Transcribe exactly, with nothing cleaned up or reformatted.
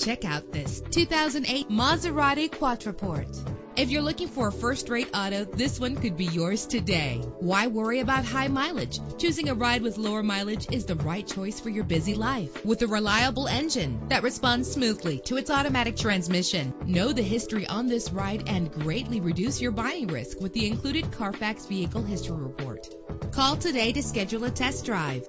Check out this two thousand eight Maserati Quattroporte. If you're looking for a first-rate auto, this one could be yours today. Why worry about high mileage? Choosing a ride with lower mileage is the right choice for your busy life. With a reliable engine that responds smoothly to its automatic transmission. Know the history on this ride and greatly reduce your buying risk with the included Carfax Vehicle History Report. Call today to schedule a test drive.